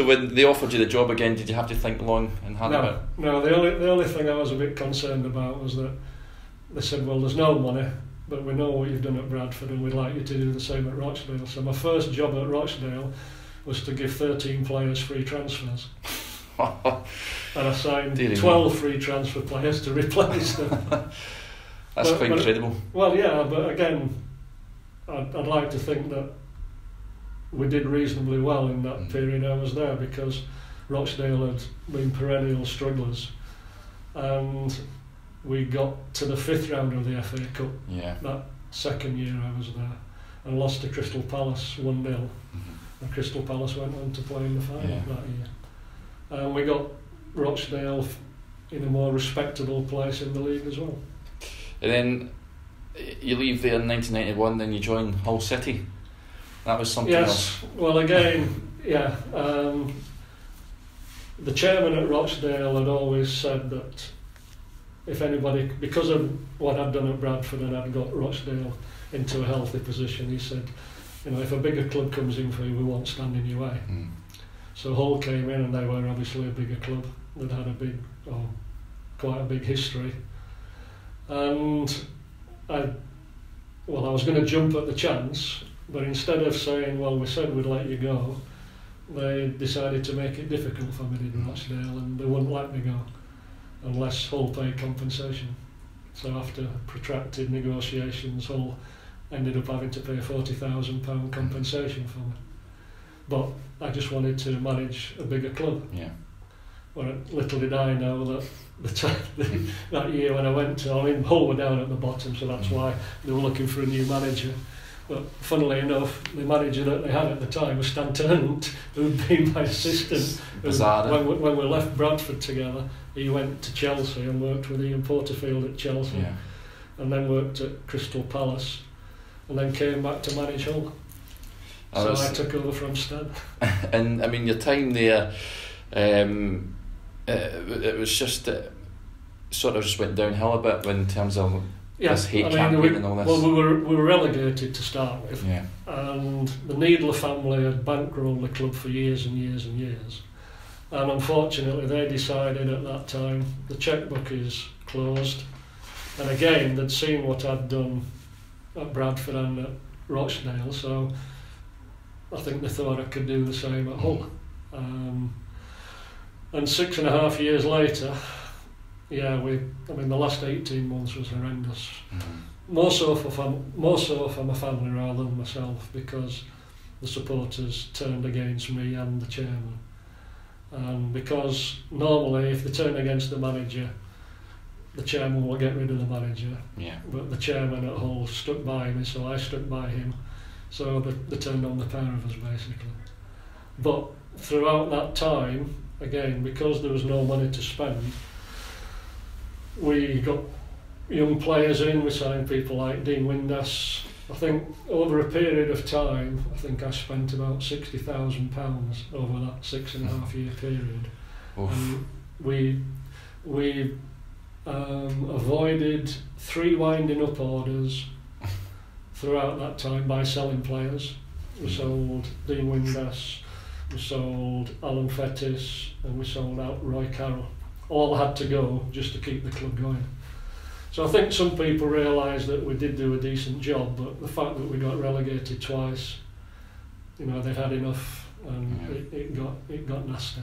So when they offered you the job again, did you have to think long and hard about it? No, the only thing I was a bit concerned about was that they said, well, there's no money, but we know what you've done at Bradford and we'd like you to do the same at Rochdale. So my first job at Rochdale was to give 13 players free transfers. And I signed 12 free transfer players to replace them. That's quite incredible. Well, yeah, but again, I'd like to think that we did reasonably well in that period I was there, because Rochdale had been perennial strugglers, and we got to the fifth round of the FA Cup that second year I was there, and lost to Crystal Palace 1-0, and Crystal Palace went on to play in the final that year. And we got Rochdale in a more respectable place in the league as well. And then you leave there in 1991, then you join Hull City. That was something else. Yes, well again, the chairman at Rochdale had always said that if anybody, because of what I'd done at Bradford and I'd got Rochdale into a healthy position, he said, you know, if a bigger club comes in for you, we won't stand in your way. So Hull came in and they were obviously a bigger club that had a big, or quite a big history. And I was going to jump at the chance, but instead of saying, well, we said we'd let you go, they decided to make it difficult for me in Rochdale, and they wouldn't let me go unless Hull paid compensation. So after protracted negotiations, Hull ended up having to pay £40,000 compensation for me. But I just wanted to manage a bigger club. Yeah. Well, little did I know that that year when I went to, I mean, Hull were down at the bottom, so that's why they were looking for a new manager. But funnily enough, the manager that they had at the time was Stan Ternent, who'd been my assistant. Bizarre, when we left Bradford together, he went to Chelsea and worked with Ian Porterfield at Chelsea, and then worked at Crystal Palace, and then came back to manage Hull. So I took over from Stan. And I mean, your time there, it was just sort of just went downhill a bit in terms of. Yes, I mean, we were relegated to start with, and the Needler family had bankrolled the club for years and years and years, and unfortunately they decided at that time the chequebook is closed, and again they'd seen what I'd done at Bradford and at Rochdale, so I think they thought I could do the same at Hull. And 6.5 years later, I mean, the last 18 months was horrendous. More so for my family rather than myself, because the supporters turned against me and the chairman. And because normally, if they turn against the manager, the chairman will get rid of the manager. But the chairman at Hull stuck by me, so I stuck by him. So they turned on the pair of us, basically. But throughout that time, again, because there was no money to spend, we got young players in, we signed people like Dean Windass. I think over a period of time, I spent about £60,000 over that 6.5 year period. And we avoided 3 winding up orders throughout that time by selling players. We sold Dean Windass, we sold Alan Fettes, and we sold out Roy Carroll. All had to go just to keep the club going. So I think some people realised that we did do a decent job, but the fact that we got relegated twice, you know, they'd had enough, and it got nasty.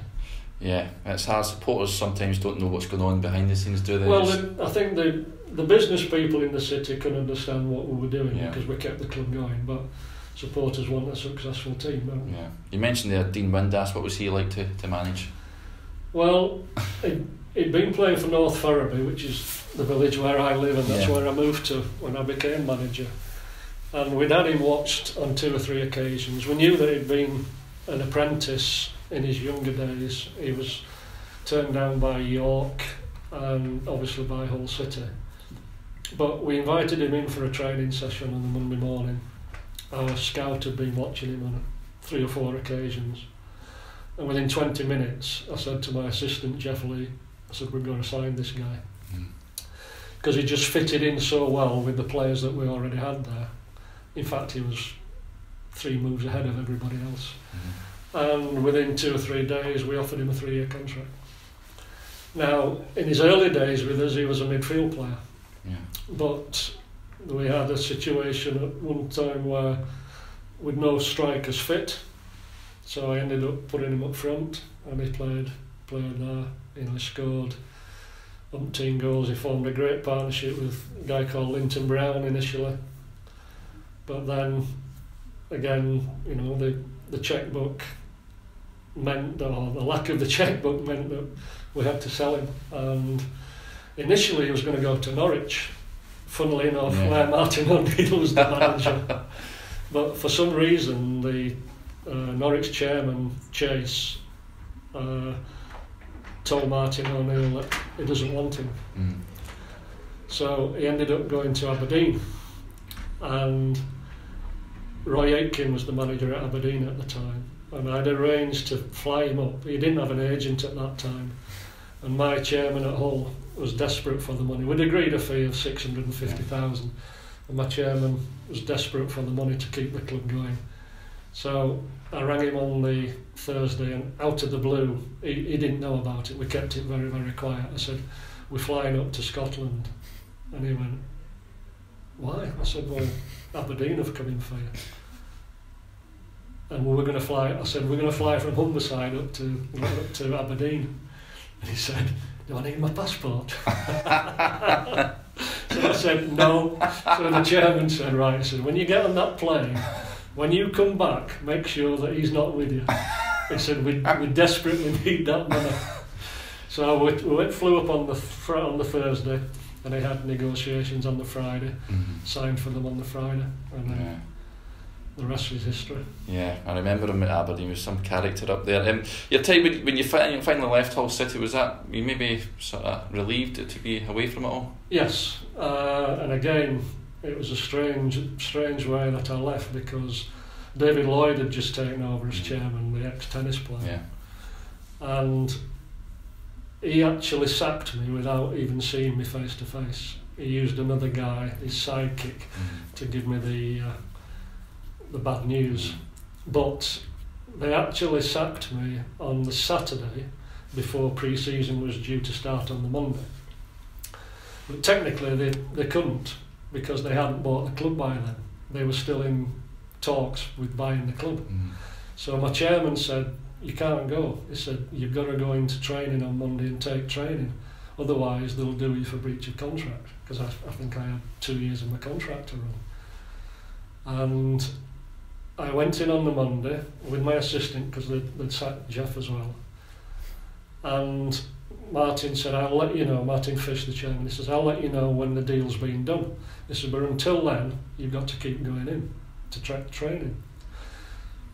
Yeah, it's hard. Supporters sometimes don't know what's going on behind the scenes, do they? Well, I think the business people in the city could understand what we were doing because we kept the club going, but supporters want a successful team, don't they? Yeah. You mentioned there Dean Windass. What was he like to manage? Well, he'd been playing for North Ferriby, which is the village where I live, and that's where I moved to when I became manager. And we'd had him watched on 2 or 3 occasions. We knew that he'd been an apprentice in his younger days. He was turned down by York and obviously by Hull City. But we invited him in for a training session on the Monday morning. Our scout had been watching him on 3 or 4 occasions. And within 20 minutes, I said to my assistant, Jeff Lee, I said, we're going to sign this guy. Because he just fitted in so well with the players that we already had there. In fact, he was 3 moves ahead of everybody else. and within 2 or 3 days we offered him a 3-year contract. Now, in his early days with us, he was a midfield player. Yeah. But we had a situation at one time where with no strikers fit, so I ended up putting him up front, and he played there. You know, he scored umpteen goals. He formed a great partnership with a guy called Linton Brown initially, but then again, you know, the checkbook meant, or the lack of the checkbook meant, that we had to sell him. And initially he was going to go to Norwich, funnily enough, yeah, where Martin O'Neill was the manager. But for some reason, the Norwich chairman, Chase, told Martin O'Neill that he doesn't want him. Mm. So he ended up going to Aberdeen. And Roy Aitken was the manager at Aberdeen at the time. And I'd arranged to fly him up. He didn't have an agent at that time. And my chairman at Hull was desperate for the money. We'd agreed a fee of £650,000. Yeah. And my chairman was desperate for the money to keep the club going. So I rang him on the Thursday, and out of the blue, he didn't know about it. We kept it very, very quiet. I said, "We're flying up to Scotland." And he went, "Why?" I said, "Well, Aberdeen have come in for you." And we were going to fly, I said, "We're going to fly from Humberside up to Aberdeen." And he said, "Do I need my passport?" So I said, "No." So the chairman said, "Right," he said, "when you get on that plane, when you come back, make sure that he's not with you." He said, we desperately need that money. So we flew up on the Thursday, and he had negotiations on the Friday, mm-hmm, signed for them on the Friday, and then the rest is history. Yeah, I remember him at Aberdeen. He was some character up there. Your time when you finally left Hull City, was that you maybe sort of relieved to be away from it all? Yes, and again, it was a strange way that I left, because David Lloyd had just taken over as chairman, the ex-tennis player, yeah, and he actually sacked me without even seeing me face to face. He used another guy, his sidekick, to give me the bad news. But they actually sacked me on the Saturday before pre-season was due to start on the Monday. But technically they couldn't, because they hadn't bought the club by then. They were still in talks with buying the club. Mm. So my chairman said, "You can't go." He said, "You've got to go into training on Monday and take training. Otherwise they'll do you for breach of contract," because I think I had 2 years of my contract to run. And I went in on the Monday with my assistant, because they'd sacked Jeff as well. And Martin said, "I'll let you know," Martin Fish, the chairman, he says, "I'll let you know when the deal's been done." He said, "But until then, you've got to keep going in to training."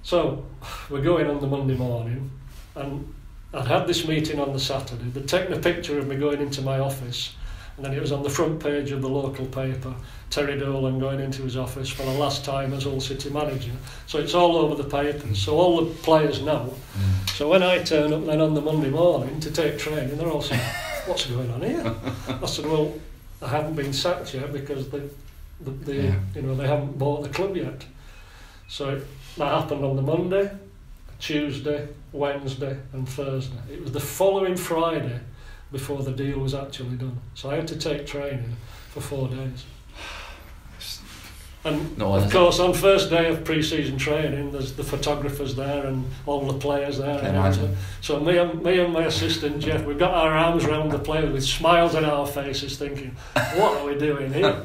So we're going on the Monday morning, and I'd had this meeting on the Saturday. They'd taken a picture of me going into my office, and then it was on the front page of the local paper, Terry Dolan going into his office for the last time as Hull City manager. So it's all over the papers, so all the players know. Mm. So when I turn up then on the Monday morning to take training, they're all saying, "What's going on here?" I said, "Well, I haven't been sacked yet, because they haven't bought the club yet." So that happened on the Monday, Tuesday, Wednesday and Thursday. It was the following Friday before the deal was actually done. So I had to take training for 4 days. And of course, on first day of pre-season training, there's the photographers there and all the players there. So me and my assistant Jeff, we've got our arms around the players with smiles on our faces, thinking, "What are we doing here?"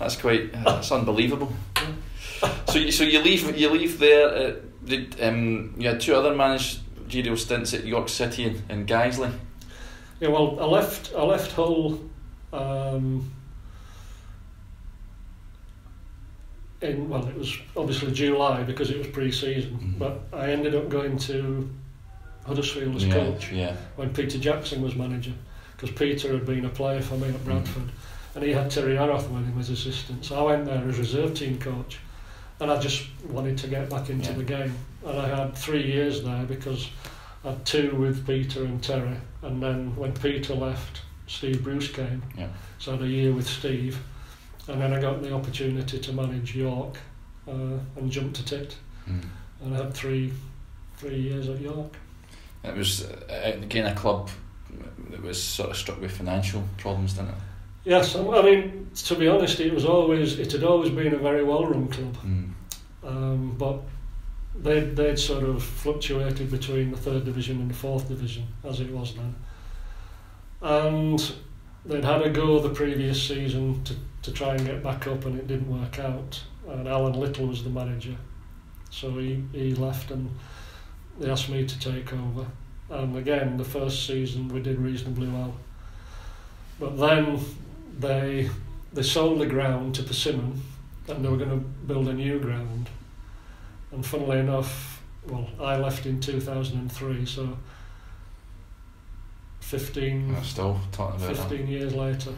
That's unbelievable. So you leave there. You had 2 other managerial stints at York City and Guiseley. Yeah, well, I left Hull. It was obviously July, because it was pre-season, but I ended up going to Huddersfield as coach when Peter Jackson was manager, because Peter had been a player for me at Bradford, and he had Terry Arroth with him as assistant. So I went there as reserve team coach, and I just wanted to get back into the game. And I had 3 years there, because I had 2 with Peter and Terry, and then when Peter left, Steve Bruce came, so I had a year with Steve. And then I got the opportunity to manage York and jump to Tit. and I had three years at York. It was again a club that was sort of struck with financial problems, didn't it? Yes, I mean, to be honest, it had always been a very well-run club, but they'd sort of fluctuated between the third division and the fourth division as it was then, and they'd had a go the previous season to try and get back up, and it didn't work out. And Alan Little was the manager, so he left, and they asked me to take over. And again, the first season we did reasonably well, but then they sold the ground to Persimmon, and they were going to build a new ground. And funnily enough, well, I left in 2003, so 15 years later,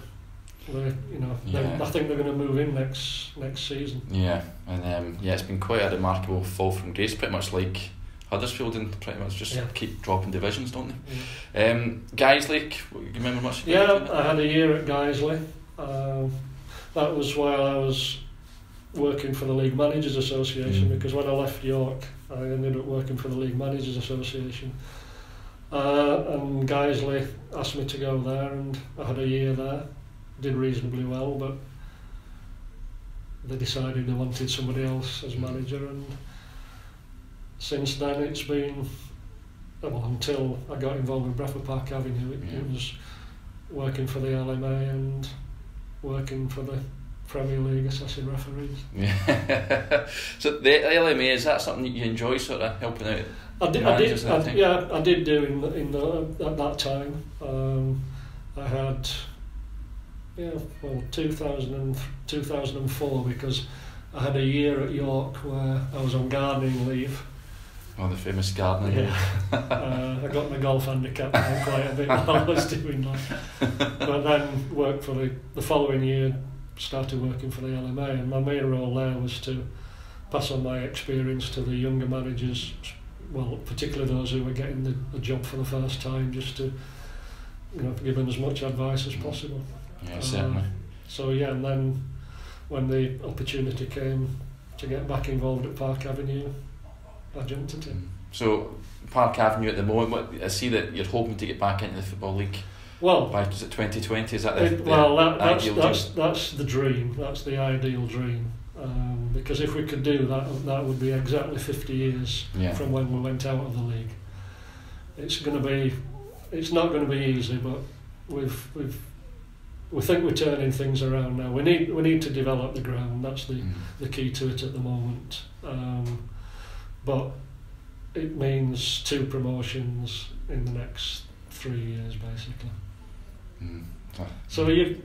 I think they're going to move in next season. Yeah, and it's been quite a remarkable fall from grace, pretty much like Huddersfield, and pretty much just keep dropping divisions, don't they? Yeah. Guiseley, do you remember much? Yeah, I had a year at Guiseley. That was while I was working for the League Managers Association, because when I left York, I ended up working for the League Managers Association. And Guiseley asked me to go there, and I had a year there, did reasonably well, but they decided they wanted somebody else as manager, and since then it's been, well, until I got involved with Bradford Park Avenue, it was working for the LMA and working for the Premier League assessing referees. Yeah. So the LMA, is that something that you enjoy, sort of helping out? I did do in the at that time. I had 2004, because I had a year at York where I was on gardening leave. Oh, the famous gardening. Yeah. I got my golf handicap quite a bit while I was doing that, but then worked for the following year. Started working for the LMA, and my main role there was to pass on my experience to the younger managers, well, particularly those who were getting the job for the first time, just to give them as much advice as possible. Yeah, certainly. So yeah, and then when the opportunity came to get back involved at Park Avenue, I jumped at it. So Park Avenue at the moment, I see that you're hoping to get back into the Football League. Well, is it 2020? Is that that's the dream. That's the ideal dream. Because if we could do that, that would be exactly 50 years from when we went out of the league. It's not going to be easy, but we think we're turning things around now. We need to develop the ground. That's the key to it at the moment. But it means 2 promotions in the next 3 years, basically. So you've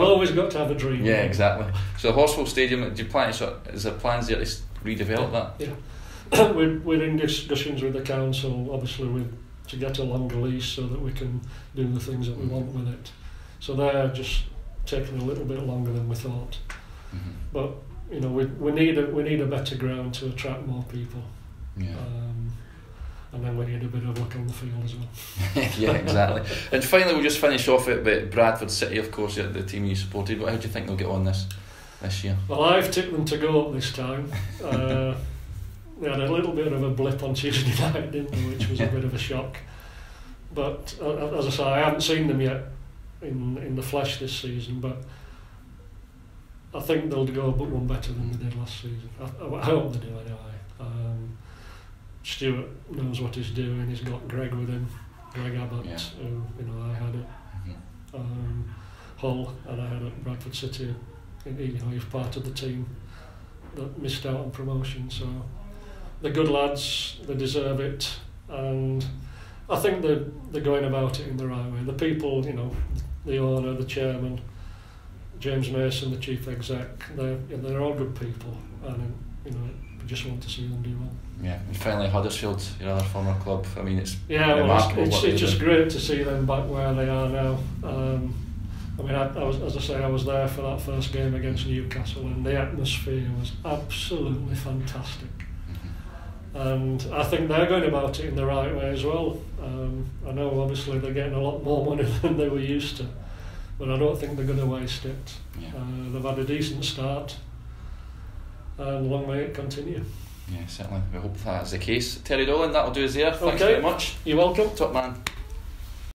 always got to have a dream. Yeah, exactly. So Horsfall Stadium, is there plans there to redevelop that? Yeah, we're in discussions with the council, obviously, to get a longer lease so that we can do the things that we want with it. So they're just taking a little bit longer than we thought. But we need a better ground to attract more people. Yeah. And then we need a bit of luck on the field as well. Yeah, exactly. And finally, we'll just finish off it, but Bradford City, of course, the team you supported. But how do you think they'll get on this year? Well, I've tipped them to go up this time. They had a little bit of a blip on Tuesday night, didn't they, which was a bit of a shock. But as I say, I haven't seen them yet in the flesh this season, but I think they'll go but one better than they did last season. I hope they do, anyway. Stuart knows what he's doing. He's got Greg with him, Greg Abbott, who I had at Hull, and I had at Bradford City. He's part of the team that missed out on promotion. So they're good lads. They deserve it, and I think they're going about it in the right way. The people, the owner, the chairman, James Mason, the chief exec, they're all good people, and I just want to see them do well. Yeah, and finally Huddersfield, your other former club. I mean, remarkable. It's just great to see them back where they are now. I mean, I was there for that first game against Newcastle, and the atmosphere was absolutely fantastic. And I think they're going about it in the right way as well. I know obviously they're getting a lot more money than they were used to, but I don't think they're going to waste it. Yeah. They've had a decent start, and long may it continue. Yeah, certainly. We hope that is the case. Terry Dolan, that'll do us there. Thanks very much. You're welcome. Top man.